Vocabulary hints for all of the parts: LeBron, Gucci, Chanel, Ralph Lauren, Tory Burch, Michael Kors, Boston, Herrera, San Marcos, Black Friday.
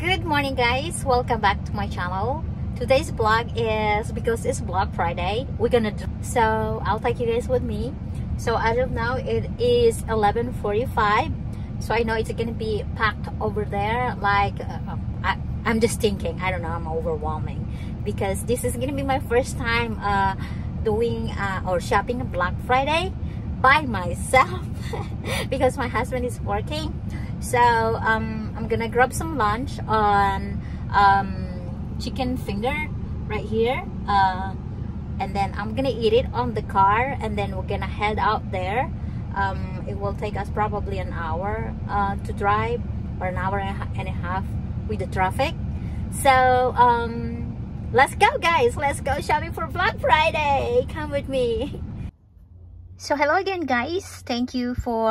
Good morning guys, welcome back to my channel. Today's vlog is because it's vlog Friday, we're gonna do so I'll take you guys with me. So as of now it is 11:45, so I know it's gonna be packed over there. Like I'm just thinking, I don't know, I'm overwhelming because this is gonna be my first time doing or shopping Black Friday by myself because my husband is working. So I'm gonna grab some lunch on chicken finger right here, and then I'm gonna eat it on the car, and then we're gonna head out there. It will take us probably an hour to drive, or an hour and a half with the traffic. So let's go guys, let's go shopping for Black Friday. Come with me. So hello again guys, thank you for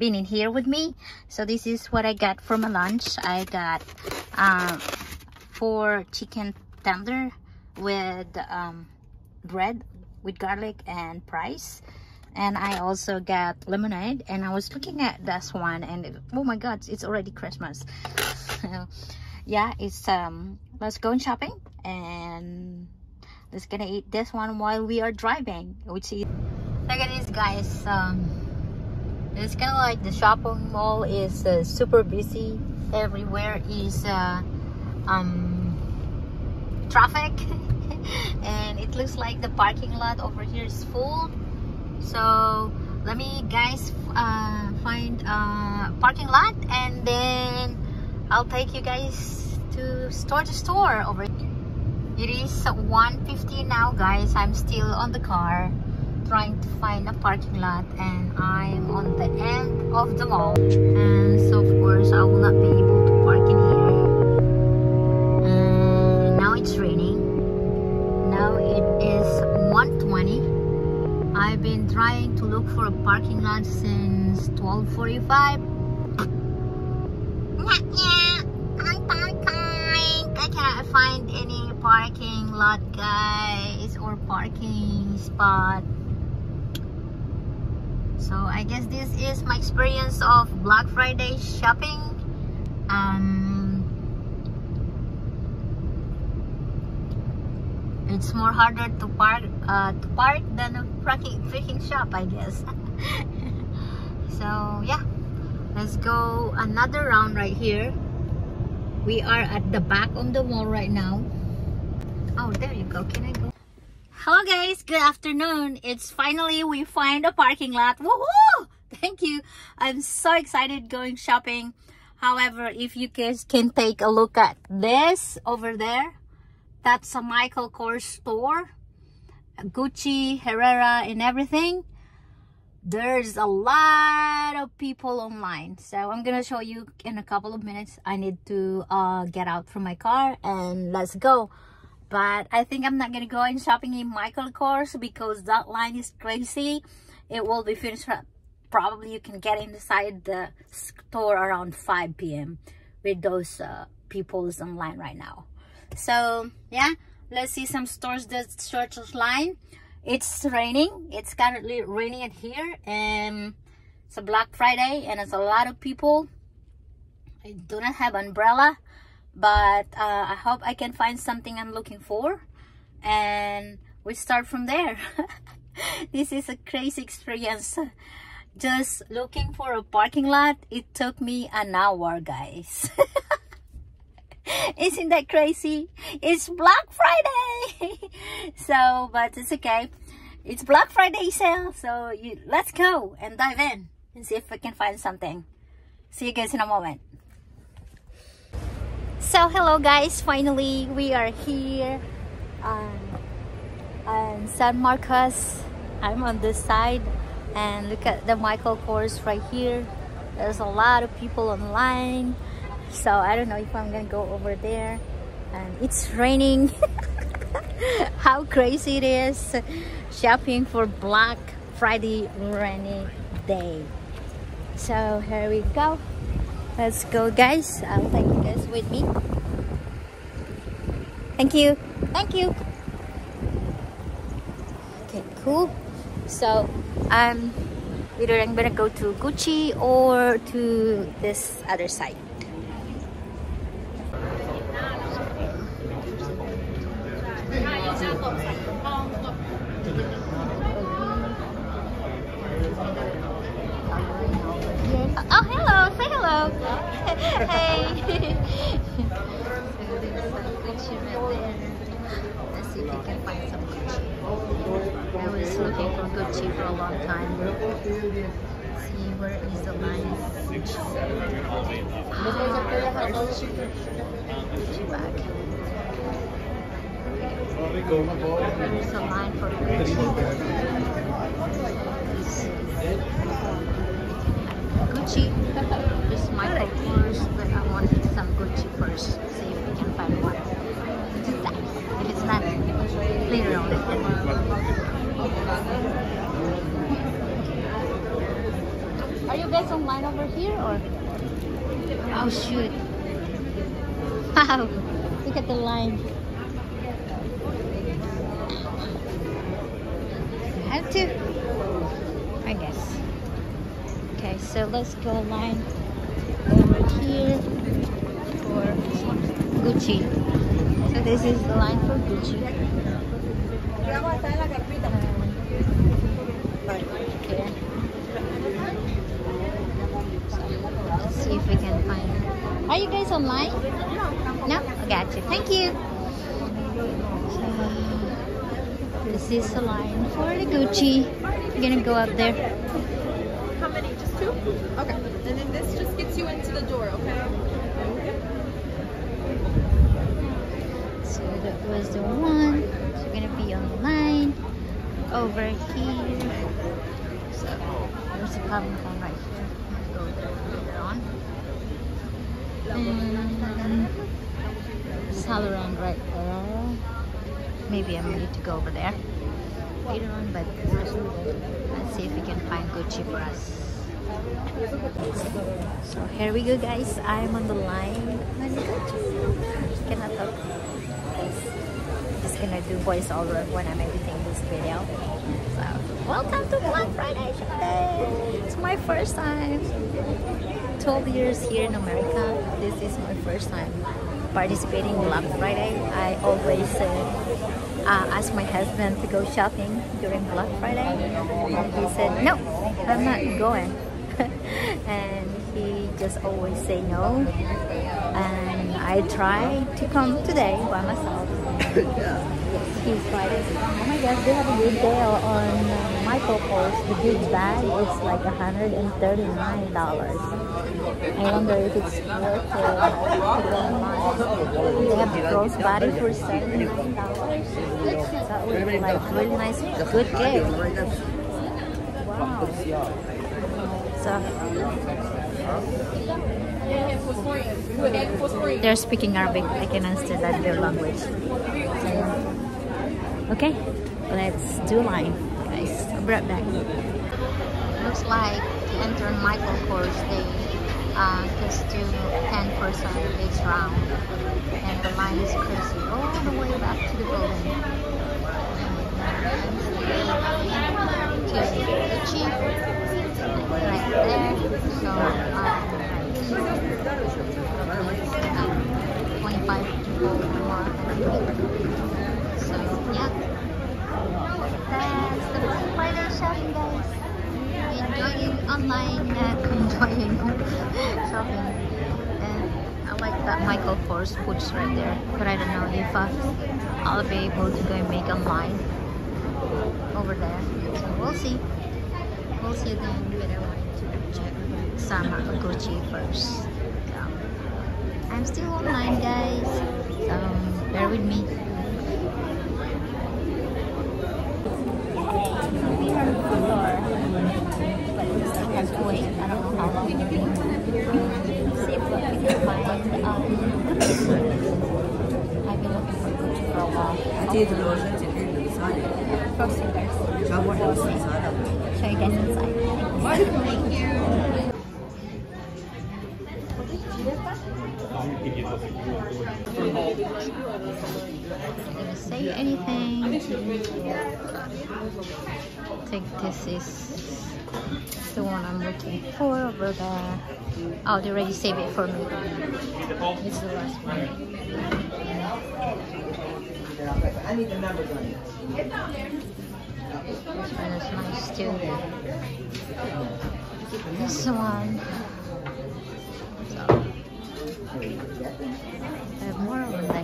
being in here with me. So this is what I got for my lunch. I got 4 chicken tender with bread with garlic and rice, and I also got lemonade. And I was looking at this one and oh my god, it's already Christmas. So yeah, it's let's go shopping and let's gonna eat this one while we are driving, which is... Look at this guys, it's kind of like the shopping mall is super busy. Everywhere is traffic and it looks like the parking lot over here is full. So let me guys find a parking lot, and then I'll take you guys to store over here. It is 1:50 now guys, I'm still on the car trying to find a parking lot, and I'm on the end of the mall, and so of course I will not be able to park in here. And now it's raining. Now it is 1:20. I've been trying to look for a parking lot since 12:45. Not yet. I'm parking. I cannot find any parking lot guys, or parking spot. So I guess this is my experience of Black Friday shopping. It's more harder to park than a freaking shop, I guess. So yeah, let's go another round right here. We are at the back of the mall right now. Oh, there you go. Can I go? Hello guys, good afternoon. It's finally we find a parking lot. Woohoo! Thank you. I'm so excited going shopping. However, if you guys can take a look at this over there, that's a Michael Kors store. Gucci, Herrera, and everything. There's a lot of people online. So I'm gonna show you in a couple of minutes. I need to get out from my car and let's go. But I think I'm not gonna go in shopping in Michael Kors because that line is crazy. It will be finished. Probably you can get inside the store around 5 p.m. with those people online right now. So yeah, let's see some stores that search online. It's raining. It's currently raining in here, and it's a Black Friday, and it's a lot of people. I do not have umbrella, but I hope I can find something I'm looking for, and we start from there. This is a crazy experience. Just looking for a parking lot, it took me an hour guys. Isn't that crazy? It's Black Friday. So but it's okay, it's Black Friday sale, so let's go and dive in and see if we can find something. See you guys in a moment. So hello guys, finally we are here on San Marcos. I'm on this side, and look at the Michael Kors right here. There's a lot of people online, so I don't know if I'm gonna go over there, and it's raining. How crazy it is shopping for Black Friday rainy day. So here we go. Let's go guys, I'll take you guys with me. Thank you, thank you. Okay, cool. So either I'm gonna go to Gucci or to this other side. Oh, hello. Say hello. Hey. So there's some Gucci right there. Let's see if we can find some Gucci. I was looking for Gucci for a long time. Let's see, where is the line? Gucci bag. There's a line for Gucci. There's Michael Kors, but I wanted some Gucci first. See if we can find one. If it's not, later on. Are you guys online over here or? Oh shoot! Wow! Look at the line. Have to, I guess. Okay, so let's go line over here for Gucci. So this is the line for Gucci. Okay. Let's see if we can find it. Are you guys online? No? I got you. Thank you. So, this is the line for the Gucci. You're gonna go up there. How many? Just two? Okay. And then this just gets you into the door, okay? So that was the one. So you're gonna be on the line over here. So there's a common one right here. I'm gonna go there later on. And Ralph Lauren right there. Maybe I'm ready to go over there later on, but let's see if we can find Gucci for us. So here we go, guys. I'm on the line. Gucci. Cannot talk. Just gonna do voiceover when I'm editing this video. So welcome to Black Friday shopping. It's my first time. 12 years here in America. This is my first time participating in Black Friday. I always ask my husband to go shopping during Black Friday, and he said no, I'm not going. And he just always say no, and I try to come today by myself. He's like, oh my gosh, they have a good deal on Michael Kors. The huge bag is like $139. I wonder if it's worth it. They have a gross body for $79. That would be like really nice, good gift. Wow. So they're speaking Arabic. I can understand that their language. So, okay, let's do line, guys. I'll be right back. Looks like to enter Michael Kors, they just do 10% each round, and the line is crazy all the way back to the building. Right there, so 25 people more than. So yeah, that's the Black Friday shopping, guys. Enjoying online and enjoying shopping. And I like that Michael Kors boots right there, but I don't know if I'll be able to go and make online over there. So we'll see. We'll see then, but I wanted to check some Gucci first. So I'm still online, guys. So bear with me. Wait, I don't know how long. See if we can find Gucci. I've been looking for Gucci for a while. Show you guys inside. Thank you. Gonna say anything. I think this is the one I'm looking for over there. Oh, they already saved it for me. This is the last one. I need the numbers on it. It's on there. This one is nice too. This one. I have more over there.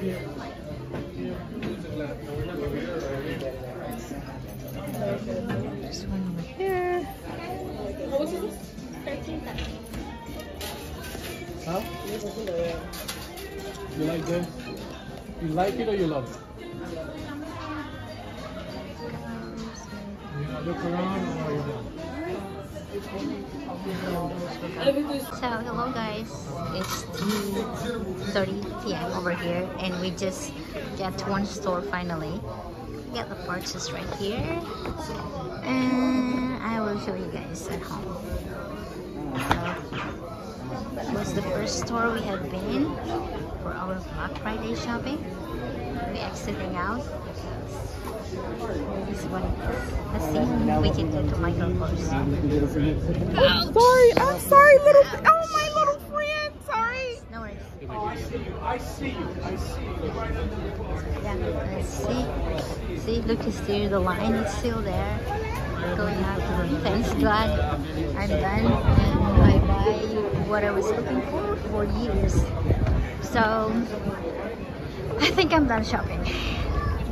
There's one over here. What was this? 13,000. Huh? You like this? You like it or you love it? You know, look around or you don't? So hello guys, it's 2:30 p.m. over here and we just got to one store finally. We got the purchase right here and I will show you guys at home. It was the first store we have been for our Black Friday shopping. We're exiting out. This one. Let's see if we can go to Michael Kors. Sorry, I'm sorry, little. Oh, my little friend, sorry. No worries. Oh, I see you. I see you. Right under the car. Yeah, let's see. See, look, it's still the line. It's still there. Going out to the fence. Glad I'm done. And I buy what I was looking for years. So, I think I'm done shopping.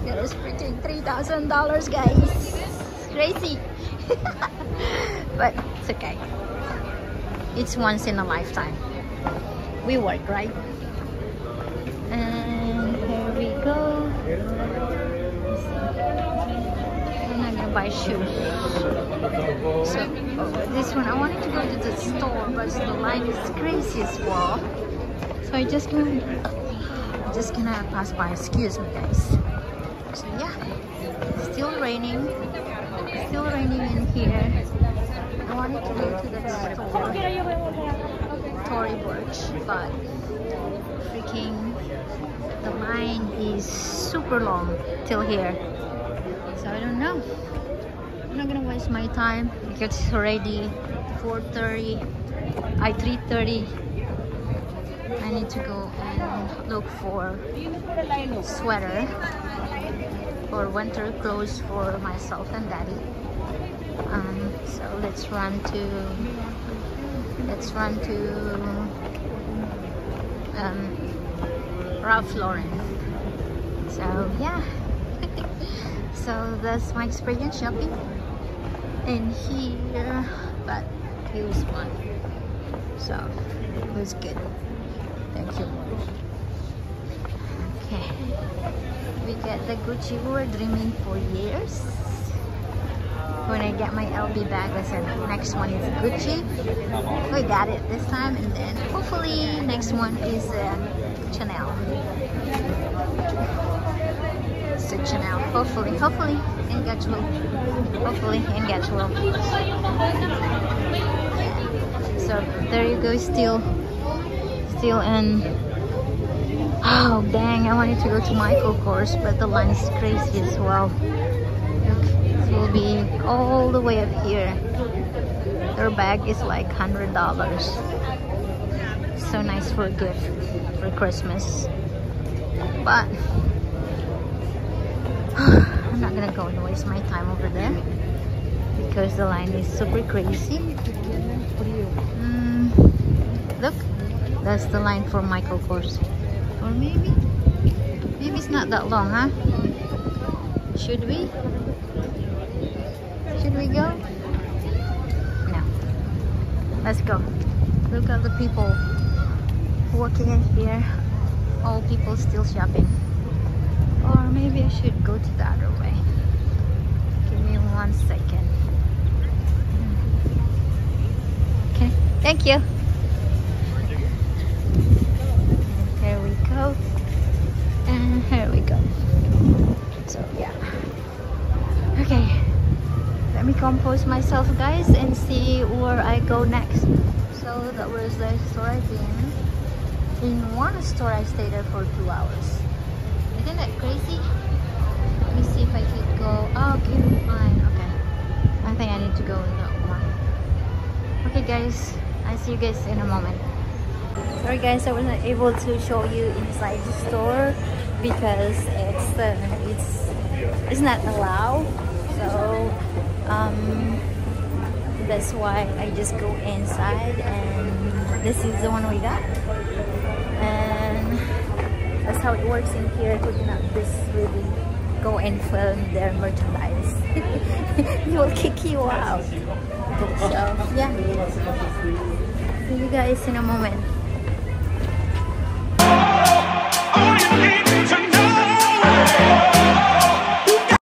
That was freaking $3,000, guys. Crazy. But it's okay. It's once in a lifetime. We work, right? And here we go. I'm not gonna buy shoes. So this one, I wanted to go to the store, but the line is crazy as well. So I just went. Just gonna pass by, excuse me guys. So yeah, still raining in here. I wanted to go to that store, Tory Burch, but freaking the line is super long till here. So I don't know. I'm not gonna waste my time because it's already 4:30, 3:30. I need to go and look for a sweater or winter clothes for myself and daddy. So let's run to Ralph Lauren. So yeah, so that's my experience shopping in here, but it was fun. So it was good. Thank you. Okay. We get the Gucci we were dreaming for years. When I get my LB bag, I said next one is Gucci. We got it this time, and then hopefully next one is Chanel. So Chanel, hopefully, and Gucci, hopefully, and Gucci. So there you go, still and oh dang, I wanted to go to Michael Kors, but the line is crazy as well. Look, it will be all the way up here. Their bag is like $100. So nice for a gift for Christmas, but I'm not gonna go and waste my time over there because the line is super crazy. Look, that's the line for Michael Kors. Or maybe it's not that long, huh? Should we go? No. Let's go. Look at the people walking in here. All people still shopping. Or maybe I should go to the other way. Give me 1 second. Okay, thank you. And here we go. So yeah, okay, let me compose myself guys and see where I go next. So that was the store I've been In one store I stayed there for 2 hours. Isn't that crazy? Let me see if I can go. Oh, okay, fine. Okay. I think I need to go in that one. Okay guys, I'll see you guys in a moment. Sorry guys, I wasn't able to show you inside the store because it's not allowed. So that's why I just go inside, and this is the one we got, and that's how it works in here. I could not just really go and film their merchandise. They will kick you out. So yeah, see you guys in a moment.